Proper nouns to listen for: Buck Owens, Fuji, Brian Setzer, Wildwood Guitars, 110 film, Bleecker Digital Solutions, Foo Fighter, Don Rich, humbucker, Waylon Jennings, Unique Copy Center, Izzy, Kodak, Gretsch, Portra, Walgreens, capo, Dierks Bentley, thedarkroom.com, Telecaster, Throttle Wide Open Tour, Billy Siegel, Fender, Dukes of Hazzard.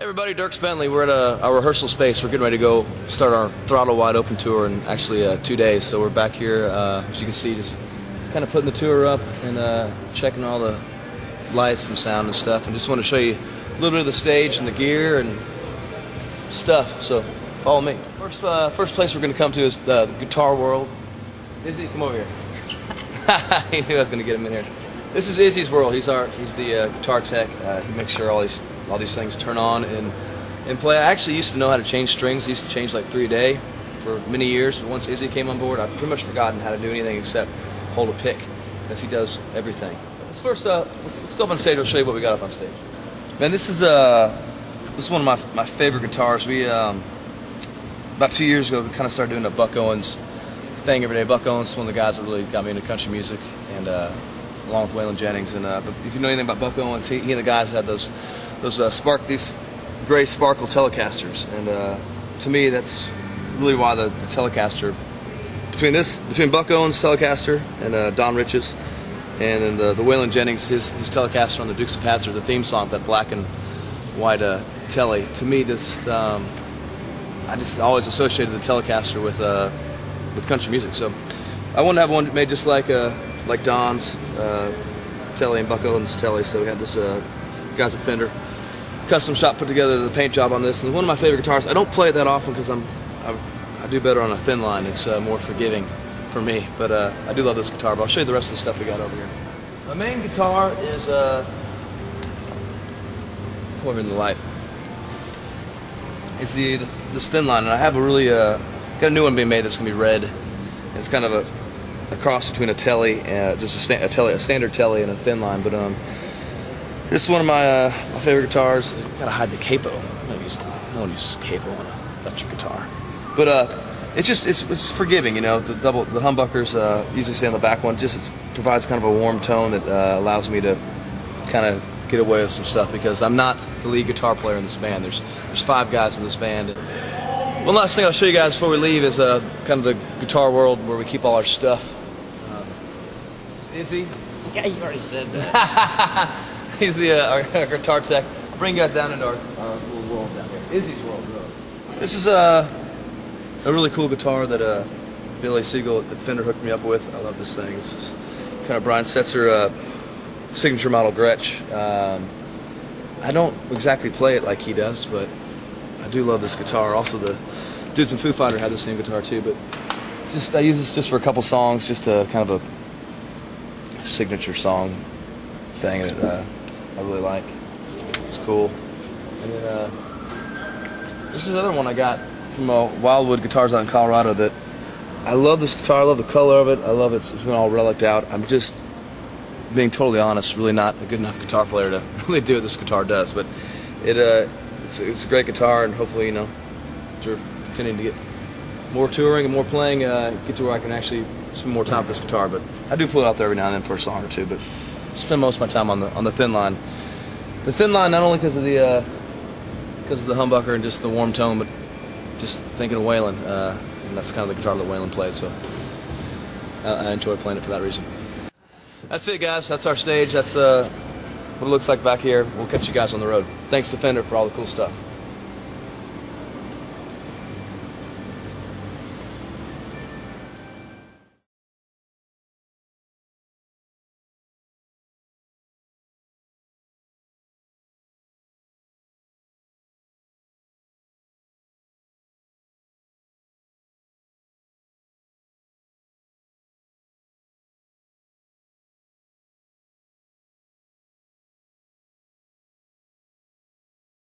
Hey everybody, Dierks Bentley. We're at our rehearsal space. We're getting ready to go start our Throttle Wide Open Tour in actually 2 days. So we're back here, as you can see, just kind of putting the tour up and checking all the lights and sound and stuff. And just want to show you a little bit of the stage and the gear and stuff. So follow me. First place we're going to come to is the Guitar World. Izzy, come over here. He knew I was going to get him in here. This is Izzy's world. He's the guitar tech. He makes sure all these things turn on and play. I actually used to know how to change strings. I used to change like 3 a day for many years. But once Izzy came on board, I've pretty much forgotten how to do anything except hold a pick, because he does everything. Let's first let's go up on stage. I'll show you what we got up on stage. Man, this is one of my favorite guitars. We about 2 years ago we kind of started doing a Buck Owens thing every day. Buck Owens is one of the guys that really got me into country music, and along with Waylon Jennings. And but if you know anything about Buck Owens, he and the guys had these gray sparkle Telecasters, and to me that's really why the Telecaster, between Buck Owens' Telecaster and Don Rich's, and then the Waylon Jennings, his Telecaster on the Dukes of Hazzard, the theme song, that black and white Telly, to me just I just always associated the Telecaster with country music. So I wanted to have one made just like Don's Telly and Buck Owens' Telly. So we had this guys at Fender custom shop put together the paint job on this, and one of my favorite guitars. I don't play it that often because I do better on a thin line. It's more forgiving for me, but I do love this guitar. But I'll show you the rest of the stuff we got over here. My main guitar is over in the light. It's this thin line, and I have a really got a new one being made that's gonna be red. And it's kind of a cross between a Telly, just a standard Telly, and a thin line. But this is one of my favorite guitars. Gotta hide the capo. No one uses capo on an electric guitar. But it's forgiving, you know. The humbuckers usually stay on the back one. It provides kind of a warm tone that allows me to kind of get away with some stuff, because I'm not the lead guitar player in this band. There's 5 guys in this band. One last thing I'll show you guys before we leave is kind of the Guitar World where we keep all our stuff. This is Izzy. Yeah, you already said that. He's our guitar tech. I'll bring you guys down into our little world down here. Izzy's world. This is a really cool guitar that Billy Siegel at Fender hooked me up with. I love this thing. This is kind of Brian Setzer signature model Gretsch. I don't exactly play it like he does, but I do love this guitar. Also, the dudes in Foo Fighter had the same guitar too, but I use this just for a couple songs, just a kind of a signature song thing that I really like. It's cool. And then, this is another one I got from Wildwood Guitars out in Colorado. That I love this guitar. I love the color of it. I love it's been all relicked out. I'm just being totally honest. Really not a good enough guitar player to really do what this guitar does. But it's a great guitar, and hopefully, you know, after continuing to get more touring and more playing, get to where I can actually spend more time with this guitar. But I do pull it out there every now and then for a song or two. But spend most of my time on the thin line. The thin line, not only because of the humbucker and just the warm tone, but just thinking of Waylon, and that's kind of the guitar that Waylon played. So I enjoy playing it for that reason. That's it, guys. That's our stage. That's what it looks like back here. We'll catch you guys on the road. Thanks to Fender for all the cool stuff.